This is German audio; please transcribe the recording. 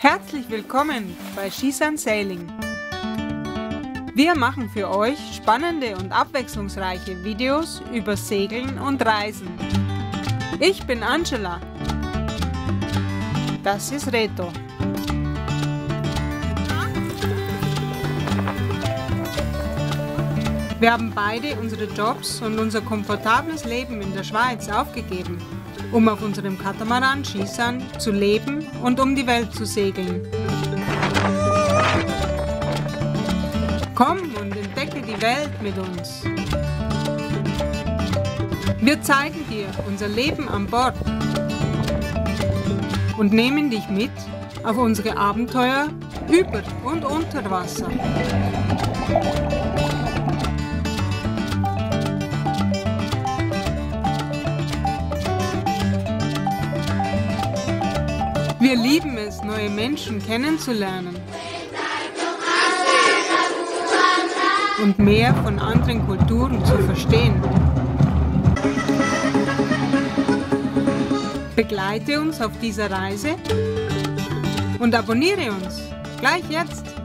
Herzlich willkommen bei SHE SAN Sailing. Wir machen für euch spannende und abwechslungsreiche Videos über Segeln und Reisen. Ich bin Angela. Das ist Reto. Wir haben beide unsere Jobs und unser komfortables Leben in der Schweiz aufgegeben, um auf unserem Katamaran SHE SAN zu leben und um die Welt zu segeln. Komm und entdecke die Welt mit uns. Wir zeigen dir unser Leben an Bord und nehmen dich mit auf unsere Abenteuer über und unter Wasser. Wir lieben es, neue Menschen kennenzulernen und mehr von anderen Kulturen zu verstehen. Begleite uns auf dieser Reise und abonniere uns gleich jetzt!